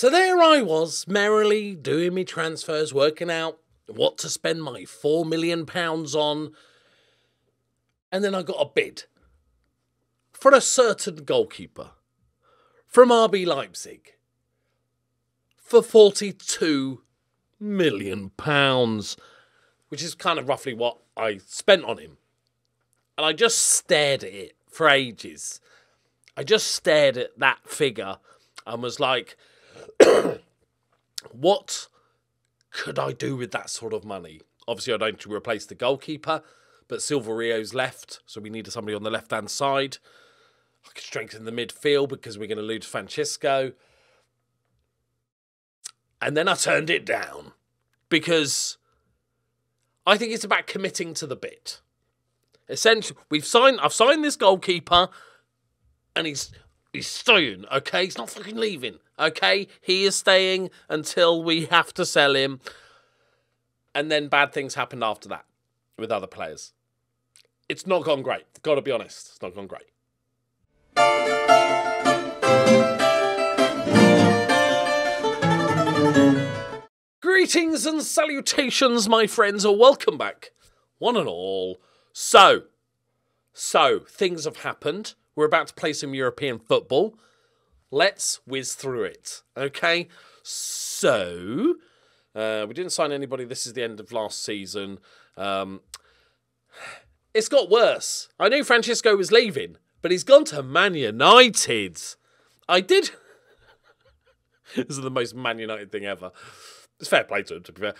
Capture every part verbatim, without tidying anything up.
So there I was, merrily doing me transfers, working out what to spend my four million pounds on. And then I got a bid for a certain goalkeeper from R B Leipzig for forty-two million pounds, which is kind of roughly what I spent on him. And I just stared at it for ages. I just stared at that figure and was like, what could I do with that sort of money? Obviously, I don't need to replace the goalkeeper, but Silverio's left, so we needed somebody on the left-hand side. I could strengthen the midfield because we're going to lose Francisco. And then I turned it down because I think it's about committing to the bit. Essentially, we've signed. I've signed this goalkeeper, and he's he's staying. Okay, he's not fucking leaving. Okay, he is staying until we have to sell him. And then bad things happened after that with other players. It's not gone great. Got to be honest, it's not gone great. Greetings and salutations, my friends, and welcome back, one and all. So, so, things have happened. We're about to play some European football. Let's whiz through it, okay? So, uh, we didn't sign anybody. This is the end of last season. Um, it's got worse. I knew Francisco was leaving, but he's gone to Man United. I did... This is the most Man United thing ever. It's fair play to him, to be fair.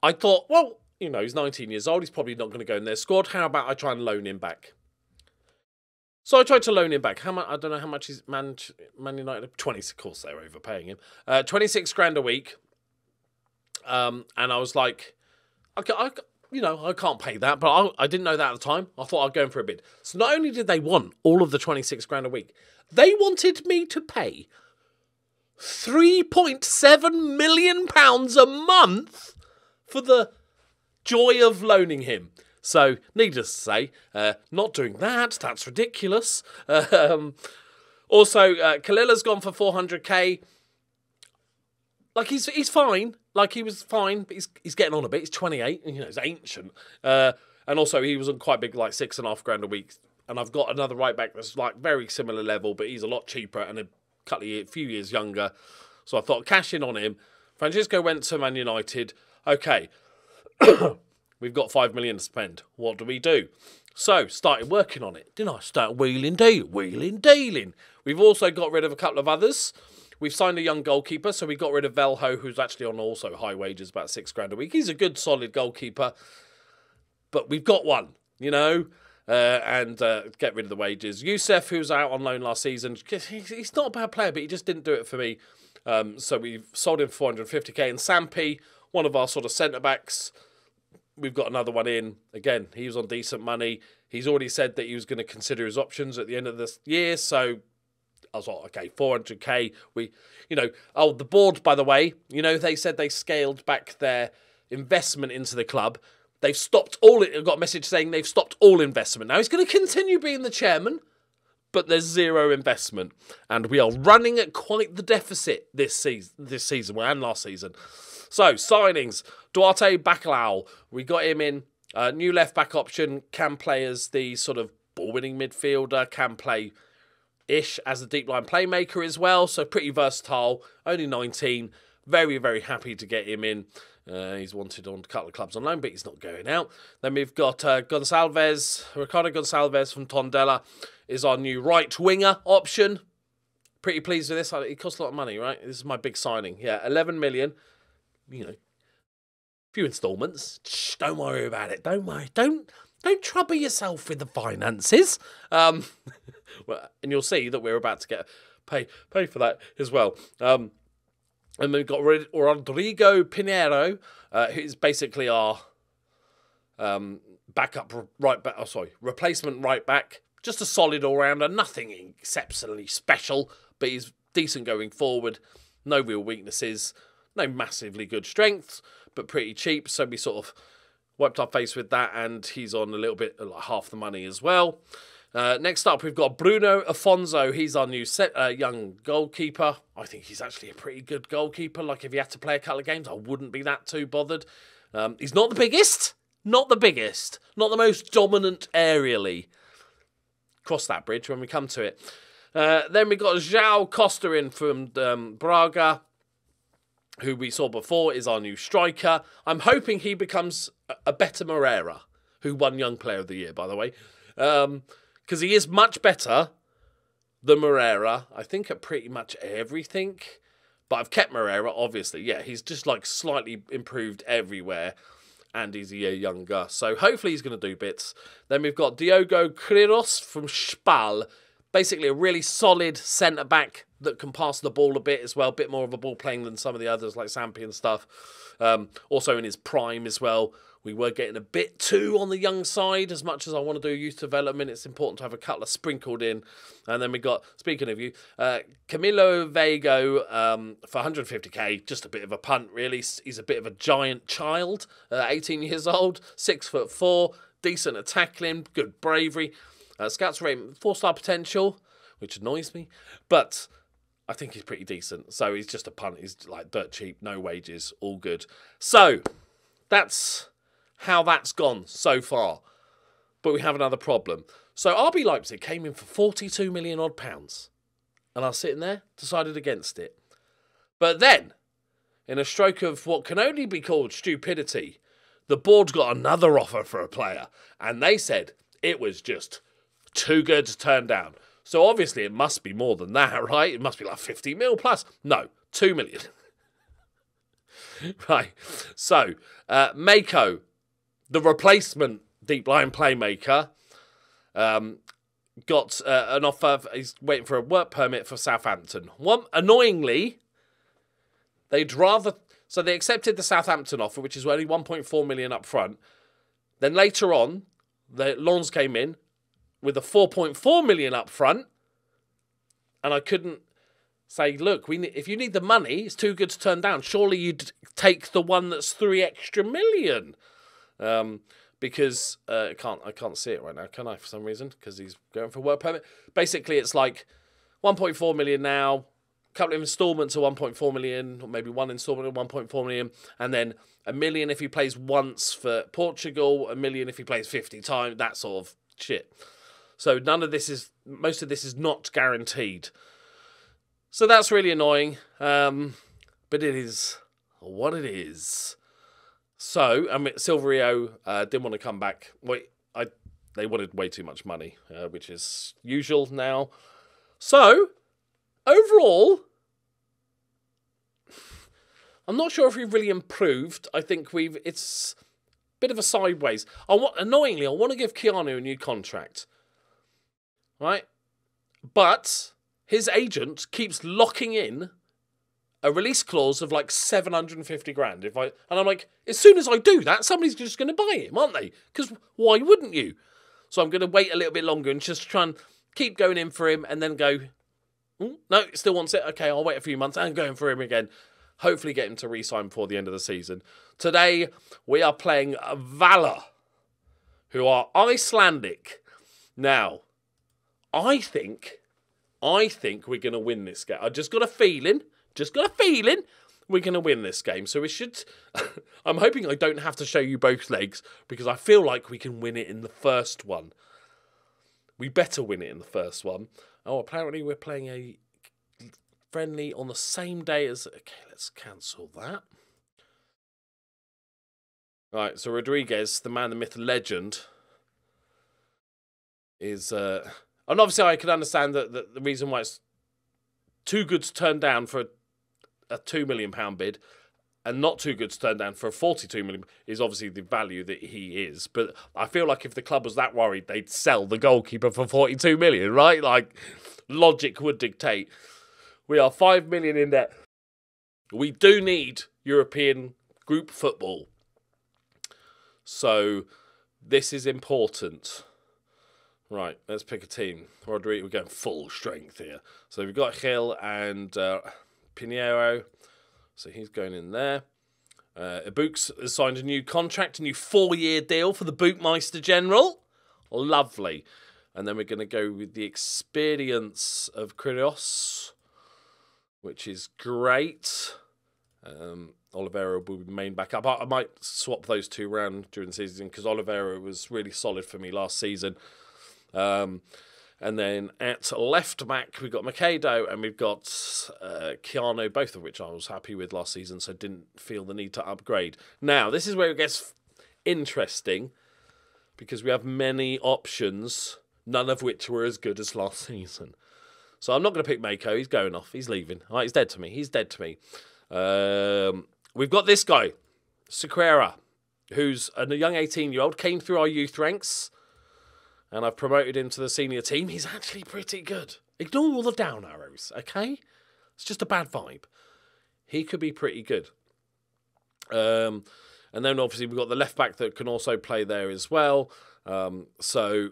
I thought, well, you know, he's nineteen years old. He's probably not going to go in their squad. How about I try and loan him back? So I tried to loan him back. How much? I don't know how much is Man, Man United. twenty, of course, they're overpaying him. Uh, twenty-six grand a week. Um, and I was like, okay, I, you know, I can't pay that. But I, I didn't know that at the time. I thought I'd go in for a bid. So not only did they want all of the twenty-six grand a week, they wanted me to pay three point seven million pounds a month for the joy of loaning him. So, needless to say, uh, not doing that. That's ridiculous. Um, also, uh, Kalila's gone for four hundred K. Like, he's he's fine. Like, he was fine, but he's he's getting on a bit. He's twenty-eight, and, you know, he's ancient. Uh, and also, he was on quite big, like, six and a half grand a week. And I've got another right back that's, like, very similar level, but he's a lot cheaper and a a few years younger, so I thought cash in on him. Francisco went to Man United. Okay, we've got five million to spend. What do we do? So started working on it, didn't I? Start wheeling, dealing, wheeling, dealing. We've also got rid of a couple of others. We've signed a young goalkeeper, so we got rid of Velho, who's actually on also high wages, about six grand a week. He's a good, solid goalkeeper, but we've got one, you know. Uh, and uh, get rid of the wages. Youssef, who was out on loan last season, he's not a bad player, but he just didn't do it for me. Um, so we've sold him for four hundred fifty K. And Sampi, one of our sort of centre-backs, we've got another one in. Again, he was on decent money. He's already said that he was going to consider his options at the end of this year. So I was like, okay, four hundred K. We, you know, oh, the board, by the way, you know, they said they scaled back their investment into the club. They've stopped all... I've got a message saying they've stopped all investment. Now, he's going to continue being the chairman, but there's zero investment. And we are running at quite the deficit this season, this season well, and last season. So, signings. Duarte Bacalhau. We got him in. Uh, new left-back option. Can play as the sort of ball-winning midfielder. Can play-ish as a deep-line playmaker as well. So, pretty versatile. Only nineteen. Very, very happy to get him in. Uh, he's wanted on a couple of clubs on loan, but he's not going out. Then we've got uh, Gonçalves. Ricardo Gonçalves from Tondela is our new right-winger option. Pretty pleased with this. It costs a lot of money, right? This is my big signing. Yeah, eleven million. You know, a few instalments. Shh, don't worry about it. Don't worry. Don't, don't trouble yourself with the finances. Um, well, and you'll see that we're about to get pay, pay for that as well. Um... And we've got Rodrigo Pinheiro, uh, who's basically our um, backup right back. Oh, sorry, replacement right back. Just a solid all rounder, nothing exceptionally special, but he's decent going forward. No real weaknesses, no massively good strengths, but pretty cheap. So we sort of wiped our face with that, and he's on a little bit like half the money as well. Uh, next up, we've got Bruno Afonso. He's our new set, uh, young goalkeeper. I think he's actually a pretty good goalkeeper. Like, if he had to play a couple of games, I wouldn't be that too bothered. Um, he's not the biggest. Not the biggest. Not the most dominant aerially. Cross that bridge when we come to it. Uh, then we got João Costa in from um, Braga, who we saw before is our new striker. I'm hoping he becomes a better Moreira, who won Young Player of the Year, by the way. Um... Because he is much better than Moreira, I think, at pretty much everything. But I've kept Moreira, obviously. Yeah, he's just, like, slightly improved everywhere. And he's a year younger. So hopefully he's going to do bits. Then we've got Diogo Kleros from S P A L. Basically a really solid centre-back that can pass the ball a bit as well. A bit more of a ball playing than some of the others, like Sampi and stuff. Um, also in his prime as well. We were getting a bit too on the young side. As much as I want to do youth development, it's important to have a couple of sprinkled in. And then we got, speaking of you, uh, Camilo Vago um, for one hundred fifty K. Just a bit of a punt, really. He's a bit of a giant child, uh, eighteen years old, six foot four, decent at tackling, good bravery. Uh, Scouts rating four-star potential, which annoys me, but I think he's pretty decent. So he's just a punt. He's like dirt cheap, no wages, all good. So that's how that's gone so far. But we have another problem. So R B Leipzig came in for forty-two million odd pounds. And I was sitting there, decided against it. But then, in a stroke of what can only be called stupidity, the board got another offer for a player. And they said it was just too good to turn down. So obviously it must be more than that, right? It must be like fifty mil plus. No, two million. Right. So, uh, Mako, the replacement deep-line playmaker, um, got uh, an offer. He's waiting for a work permit for Southampton. One, annoyingly, they'd rather... So they accepted the Southampton offer, which is only one point four million up front. Then later on, the Lons came in with a four point four million up front, and I couldn't say, look, we need, if you need the money, it's too good to turn down. Surely you'd take the one that's three extra million. Um, because uh, I can't, I can't see it right now, can I? For some reason, because he's going for work permit. Basically, it's like one point four million now, a couple of installments of one point four million, or maybe one installment of one point four million, and then a million if he plays once for Portugal, a million if he plays fifty times, that sort of shit. So none of this is, most of this is not guaranteed. So that's really annoying, um, but it is what it is. So, I mean, Silverio uh, didn't want to come back. Wait, I they wanted way too much money, uh, which is usual now. So, overall, I'm not sure if we've really improved. I think we've it's a bit of a sideways. I want, annoyingly, I want to give Keanu a new contract, right? But his agent keeps locking in a release clause of like seven hundred fifty grand. If I and I'm like, as soon as I do that, somebody's just going to buy him, aren't they? Because why wouldn't you? So I'm going to wait a little bit longer and just try and keep going in for him, and then go, mm, no, still wants it. Okay, I'll wait a few months and go in for him again. Hopefully, get him to re-sign before the end of the season. Today we are playing Vala, who are Icelandic. Now, I think, I think we're going to win this game. I just got a feeling. Just got a feeling we're going to win this game. So we should... I'm hoping I don't have to show you both legs, because I feel like we can win it in the first one. We better win it in the first one. Oh, apparently we're playing a friendly on the same day as... Okay, let's cancel that. All right, so Rodriguez, the man, the myth, legend, is... Uh... And obviously I can understand that the reason why it's too good to turn down for... A a two million pound bid, and not too good to turn down for a forty-two million pound is obviously the value that he is. But I feel like if the club was that worried, they'd sell the goalkeeper for forty-two million pound, right? Like, logic would dictate. We are five million pound in debt. We do need European group football. So, this is important. Right, let's pick a team. Rodri, we're going full strength here. So, we've got Gil and... Uh, Pinheiro, so he's going in there. Uh, Books has signed a new contract, a new four-year deal for the Bootmeister General. Lovely. And then we're going to go with the experience of Kleros, which is great. Um, Oliveira will be main back up. I, I might swap those two round during the season because Oliveira was really solid for me last season. Um, and then at left back, we've got Macedo and we've got uh, Keanu, both of which I was happy with last season, so didn't feel the need to upgrade. Now, this is where it gets interesting because we have many options, none of which were as good as last season. So I'm not going to pick Mako. He's going off. He's leaving. All right, he's dead to me. He's dead to me. Um, we've got this guy, Sequeira, who's a young eighteen-year-old, came through our youth ranks, and I've promoted him to the senior team. He's actually pretty good. Ignore all the down arrows, okay? It's just a bad vibe. He could be pretty good. Um, and then, obviously, we've got the left-back that can also play there as well. Um, so...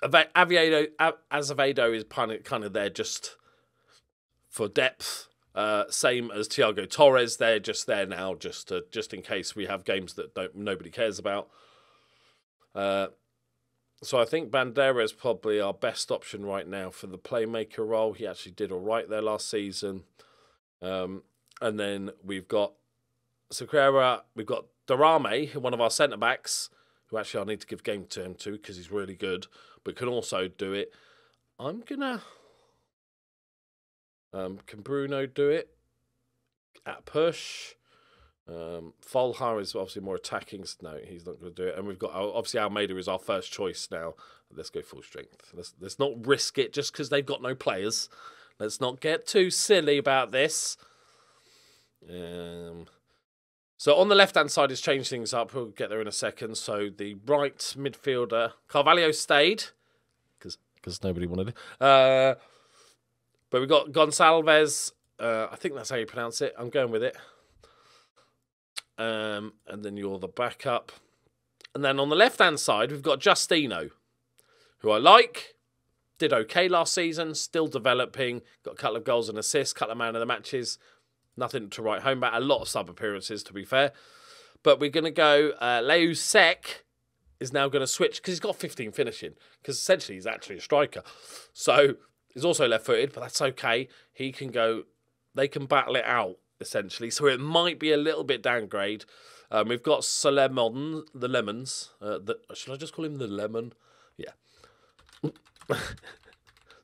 Azevedo, Azevedo is kind of there just for depth. Uh, same as Thiago Torres, they're just there now, just to, just in case we have games that don't, nobody cares about. Uh, so I think Bandera is probably our best option right now for the playmaker role. He actually did all right there last season. Um, and then we've got Sequeira, we've got Darame, one of our centre-backs, who actually I need to give game to him too because he's really good, but can also do it. I'm going to... Um, can Bruno do it? At push. Um, Folha is obviously more attacking. No, he's not going to do it. And we've got... Obviously, Almeida is our first choice now. Let's go full strength. Let's, let's not risk it just because they've got no players. Let's not get too silly about this. Um... So on the left-hand side, it's changed things up. We'll get there in a second. So the right midfielder, Carvalho stayed, because because nobody wanted it. Uh, but we've got Gonçalves. Uh, I think that's how you pronounce it. I'm going with it. Um, and then you're the backup. And then on the left-hand side, we've got Justino, who I like. Did okay last season. Still developing. Got a couple of goals and assists. Couple of man of the matches. Nothing to write home about. A lot of sub appearances, to be fair. But we're going to go... Uh, Leucek is now going to switch because he's got fifteen finishing. Because essentially he's actually a striker. So he's also left-footed, but that's okay. He can go... They can battle it out, essentially. So it might be a little bit downgrade. Um, we've got Solemon, the Lemons. Uh, the, should I just call him the Lemon? Yeah.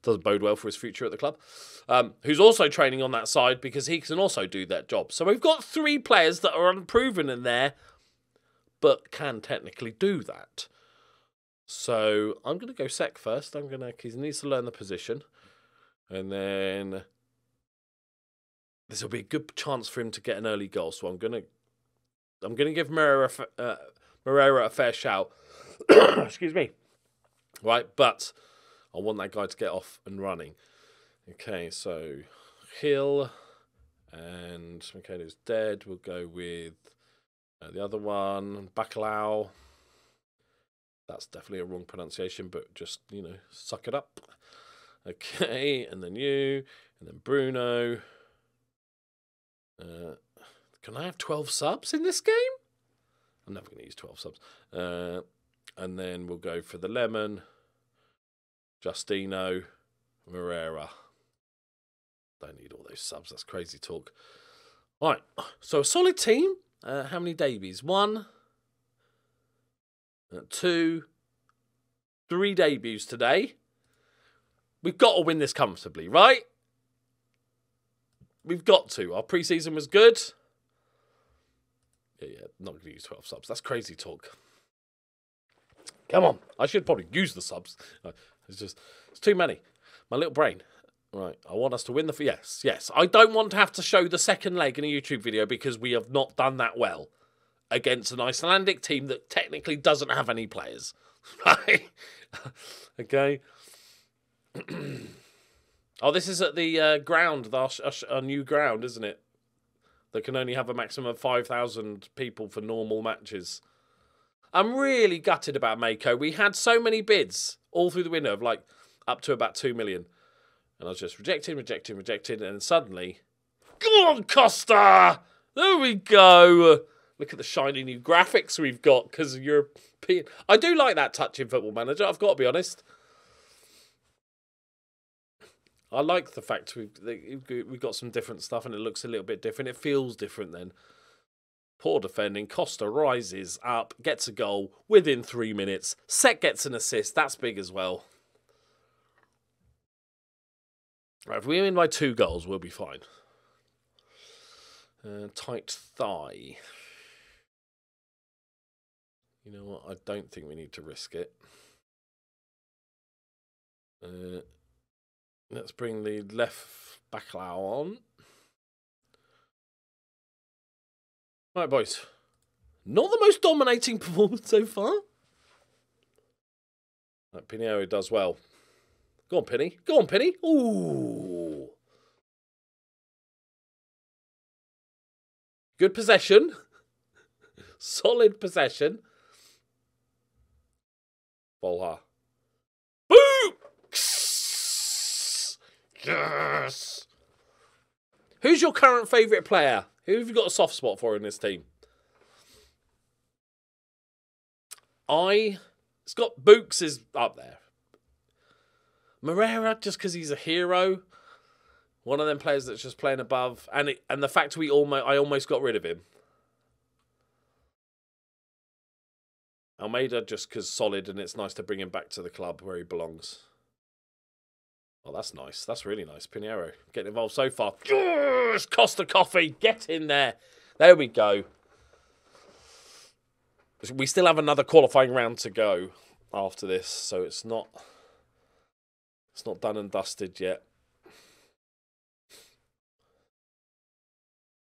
Doesn't bode well for his future at the club. Um, who's also training on that side because he can also do that job. So we've got three players that are unproven in there, but can technically do that. So I'm going to go Sec first. I'm going to, because he needs to learn the position. And then this will be a good chance for him to get an early goal. So I'm going to, I'm going to give Moreira, uh, Moreira a fair shout. Excuse me. Right, but I want that guy to get off and running. Okay, so Hill and Macedo's dead. We'll go with uh, the other one, Bacalhau. That's definitely a wrong pronunciation, but just, you know, suck it up. Okay, and then you, and then Bruno. Uh, can I have twelve subs in this game? I'm never going to use twelve subs. Uh, and then we'll go for the Lemon, Justino, Moreira. Don't need all those subs. That's crazy talk. All right. So a solid team. Uh, how many Davies? One. Two. Three debuts today. We've got to win this comfortably, right? We've got to. Our pre-season was good. Yeah, yeah. Not going to use twelve subs. That's crazy talk. Come on. I should probably use the subs. No, it's just, it's too many. My little brain. Right, I want us to win the... Yes, yes. I don't want to have to show the second leg in a YouTube video because we have not done that well against an Icelandic team that technically doesn't have any players. Right? Okay. Oh, this is at the uh, ground, our, our, our new ground, isn't it? That can only have a maximum of five thousand people for normal matches. I'm really gutted about Mako. We had so many bids all through the window of, like, up to about two million. And I was just rejecting, rejecting, rejecting, and suddenly, come on, Costa! There we go. Look at the shiny new graphics we've got because of European. I do like that touch in Football Manager. I've got to be honest. I like the fact we've, we've got some different stuff and it looks a little bit different. It feels different then. Poor defending. Costa rises up, gets a goal within three minutes. Set gets an assist. That's big as well. Right, if we win by two goals, we'll be fine. Uh, tight thigh. You know what? I don't think we need to risk it. Uh, let's bring the left Bacalhau on. Right, boys. Not the most dominating performance so far. Right, Pinheiro does well. Go on, Penny. Go on, Penny. Ooh. Good possession. Solid possession. Bolha. Books! Yes! Who's your current favourite player? Who have you got a soft spot for in this team? I... Scott Books is up there. Moreira, just because he's a hero. One of them players that's just playing above. And it, and the fact we almost I almost got rid of him. Almeida, just because solid, and it's nice to bring him back to the club where he belongs. Oh, that's nice. That's really nice. Pinheiro getting involved so far. Yes! Costa Coffee, get in there. There we go. We still have another qualifying round to go after this, so it's not... It's not done and dusted yet.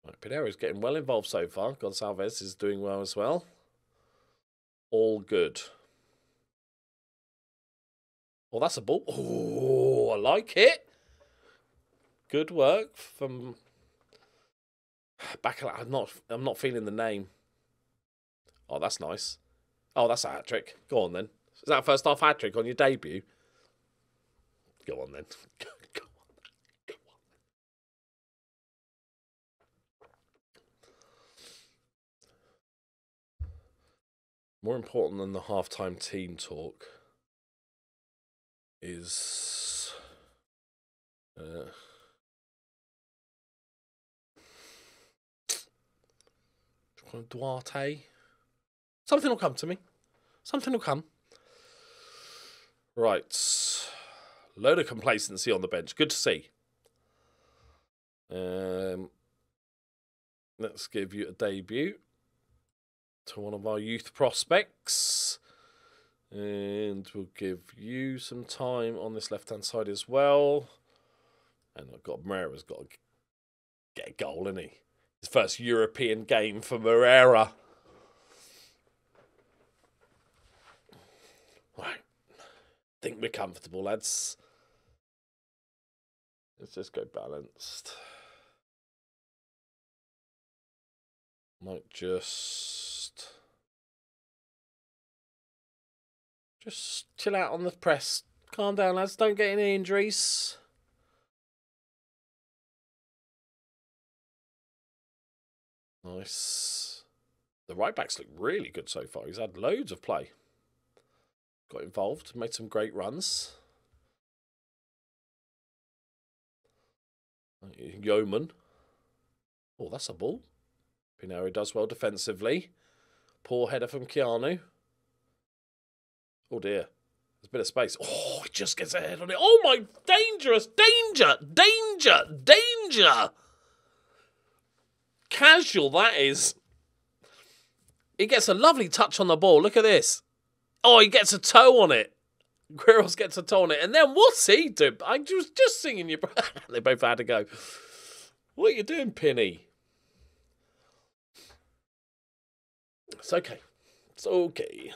Right, Pinheiro's getting well involved so far. Gonçalves is doing well as well. All good. Oh, that's a ball. Oh, I like it. Good work from Bacalhau. I'm not, I'm not feeling the name. Oh, that's nice. Oh, that's a hat-trick. Go on, then. Is that a first-half hat-trick on your debut? Go on, then. Go, go on, go on. More important than the halftime team talk is uh, Duarte. Something will come to me. Something will come. Right. Load of complacency on the bench. Good to see. Um, let's give you a debut to one of our youth prospects. And we'll give you some time on this left-hand side as well. And I've got Moreira's got to get a goal, isn't he? His first European game for Moreira. Right. I think we're comfortable, lads. Let's just go balanced. Might just... Just chill out on the press. Calm down, lads. Don't get any injuries. Nice. The right-backs look really good so far. He's had loads of play. Got involved. Made some great runs. Yeoman. Oh, that's a ball. Pinheiro does well defensively. Poor header from Keanu. Oh, dear. There's a bit of space. Oh, he just gets a head on it. Oh, my. Dangerous. Danger. Danger. Danger. Casual, that is. He gets a lovely touch on the ball. Look at this. Oh, he gets a toe on it. Greros gets a toe on it. And then what's he doing? I was just singing your... They both had to go. What are you doing, Pinny? It's okay. It's okay.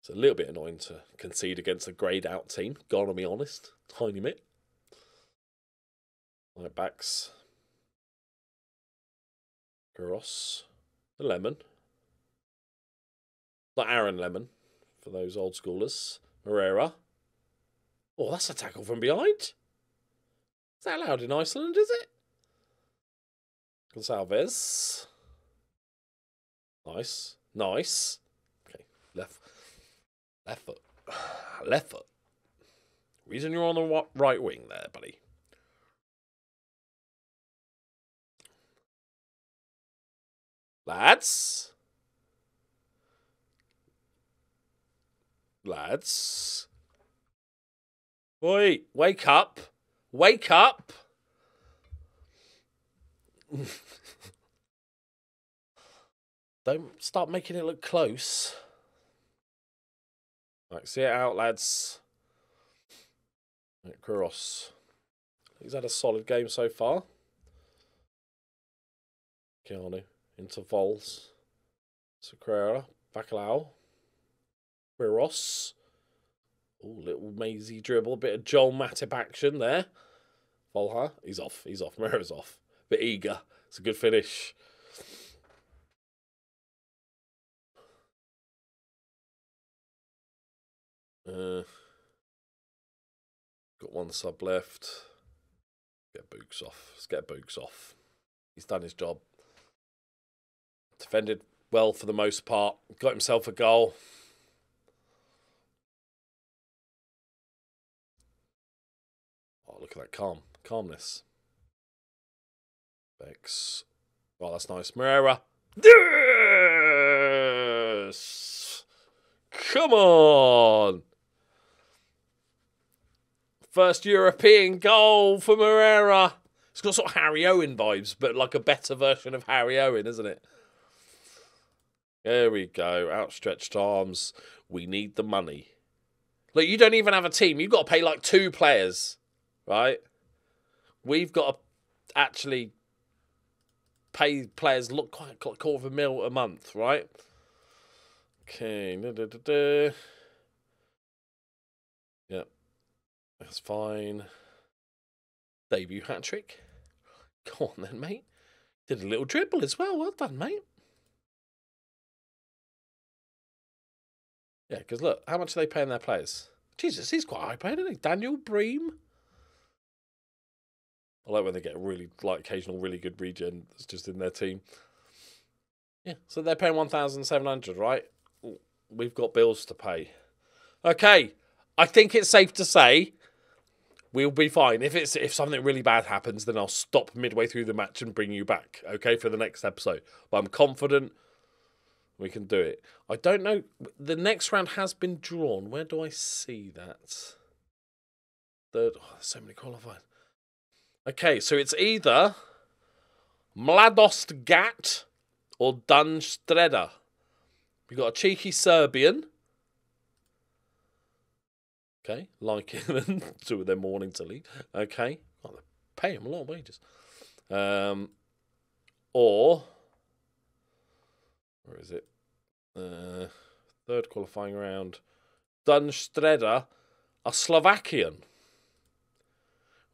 It's a little bit annoying to concede against a greyed-out team. Gotta be honest. Tiny bit. Right backs. Gross. The Lemon. Not Aaron Lemon, for those old schoolers. Moreira. Oh, that's a tackle from behind. Is that allowed in Iceland, is it? Gonçalves. Nice. Nice. Okay, left... Left foot. Left foot. Reason you're on the right wing there, buddy. Lads. Lads. Oi, wake up. Wake up. Don't start making it look close. Right, see it out, lads. Kroos. He's had a solid game so far. Keanu. Into Vols. Sacrera. Bacalhau. Kroos. Ooh, little mazy dribble. Bit of Joel Matip action there. Bolha. He's off. He's off. Moreira's off. Bit eager. It's a good finish. Uh, got one sub left. Get Books off. Let's get Books off. He's done his job. Defended well for the most part. Got himself a goal. Oh, look at that calm. Calmness. Bex. Oh, that's nice. Moreira. Yes! Come on! First European goal for Moreira. It's got sort of Harry Owen vibes, but like a better version of Harry Owen, isn't it? There we go. Outstretched arms. We need the money. Look, you don't even have a team. You've got to pay like two players, right? We've got to actually pay players look quite a quarter of a mil a month, right? Okay. Da, da, da, da. Yep. That's fine. Debut hat trick. Go on then, mate. Did a little dribble as well. Well done, mate. Yeah, because look, how much are they paying their players? Jesus, he's quite high paid, isn't he? Daniel Bream. I like when they get really, like, occasional really good regen that's just in their team. Yeah, so they're paying one thousand seven hundred, right? We've got bills to pay. Okay, I think it's safe to say we'll be fine. If it's if something really bad happens, then I'll stop midway through the match and bring you back, okay, for the next episode. But I'm confident we can do it. I don't know. The next round has been drawn. Where do I see that? Third. Oh, there's so many qualifiers. Okay, so it's either Mladost Gat or Dun Streda. We've got a cheeky Serbian. Okay, like it. Two of them wanting to leave. Okay. Oh, they pay him a lot of wages. Um, or... Where is it? Uh, third qualifying round. Dun Streda, a Slovakian.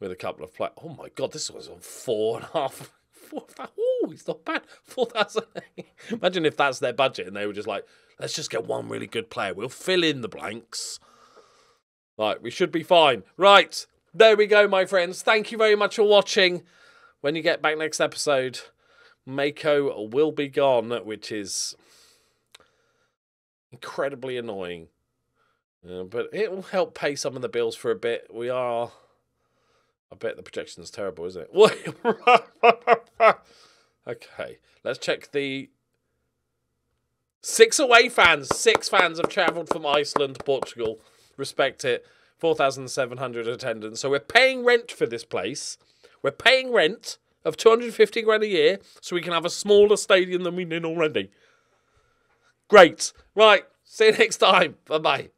With a couple of players. Oh my god, this one's on four and a half. Four, oh, he's not bad. four thousand. Imagine if that's their budget and they were just like, let's just get one really good player. We'll fill in the blanks. Right, we should be fine. Right, there we go, my friends. Thank you very much for watching. When you get back next episode... Mako will be gone, which is incredibly annoying. Uh, but it will help pay some of the bills for a bit. We are... I bet the projection's terrible, isn't it? Okay, let's check the... Six away fans. Six fans have travelled from Iceland to Portugal. Respect it. four thousand seven hundred attendance. So we're paying rent for this place. We're paying rent... of two hundred fifty grand a year, so we can have a smaller stadium than we did already. Great. Right, see you next time. Bye-bye.